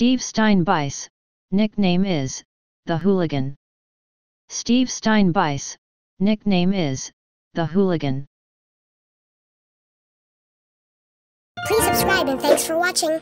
Steve Steinbeiss, nickname is, The Hooligan. Steve Steinbeiss, nickname is, The Hooligan. Please subscribe and thanks for watching.